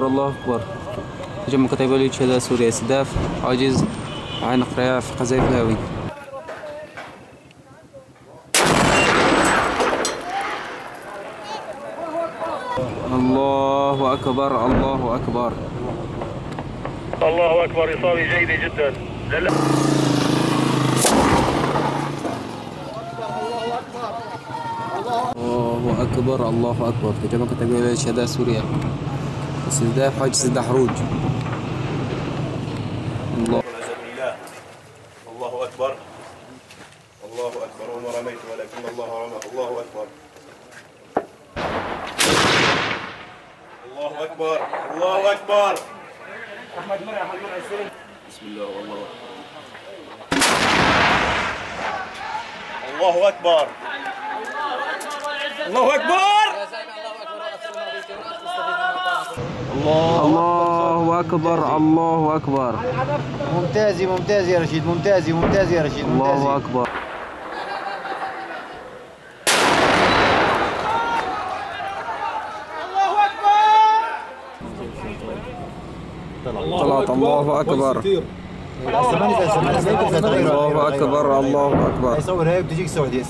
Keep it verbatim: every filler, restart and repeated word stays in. أكبر الله أكبر. تجمع قطيبة شهداء سوريا، سداف عاجز عن قريع في قذائف الهاوي. الله أكبر الله أكبر الله أكبر. إصابة جيدة جدا. لله الله أكبر الله أكبر. تجمع قطيبة شهداء سوريا، استهداف حاجز الدحروج. الله الله أكبر الله أكبر. وما رميت ولكن الله رمى. الله أكبر الله أكبر الله أكبر. أحمد مرعي أحمد مرعي السيد. بسم الله والله أكبر الله أكبر الله أكبر الله أكبر الله أكبر. ممتاز ممتاز يا رشيد، ممتاز ممتاز يا رشيد. الله أكبر الله أكبر. طلعت الله أكبر الله أكبر الله أكبر.